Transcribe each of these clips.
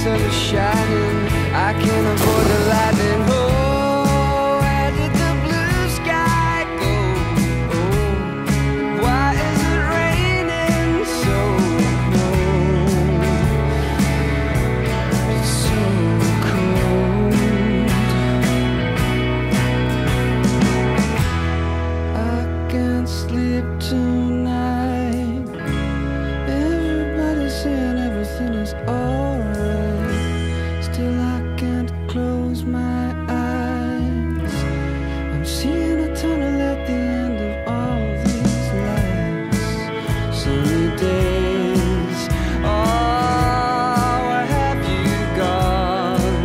Sun is shining, I can't avoid the lightning. Oh, where did the blue sky go? Oh, why is it raining so cold? It's so cold. I can't sleep tonight. Everybody's saying everything is alright. I can't close my eyes. I'm seeing a tunnel at the end of all these lights. Sunny days, oh, where have you gone?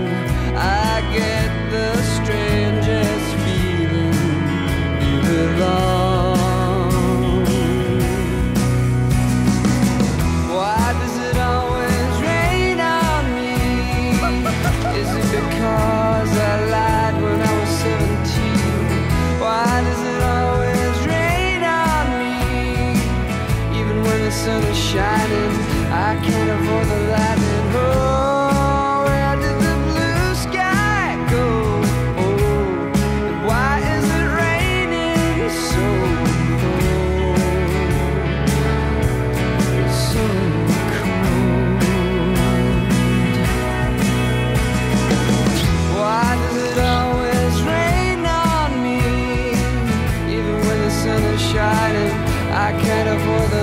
I get the strangest feeling you belong. Why does it always because I lied when I was 17? Why does it always rain on me? Even when the sun is shining, I can't avoid the lightning. Oh, where did the blue sky go? Oh, and why is it raining so cold? It's so cold. I can't avoid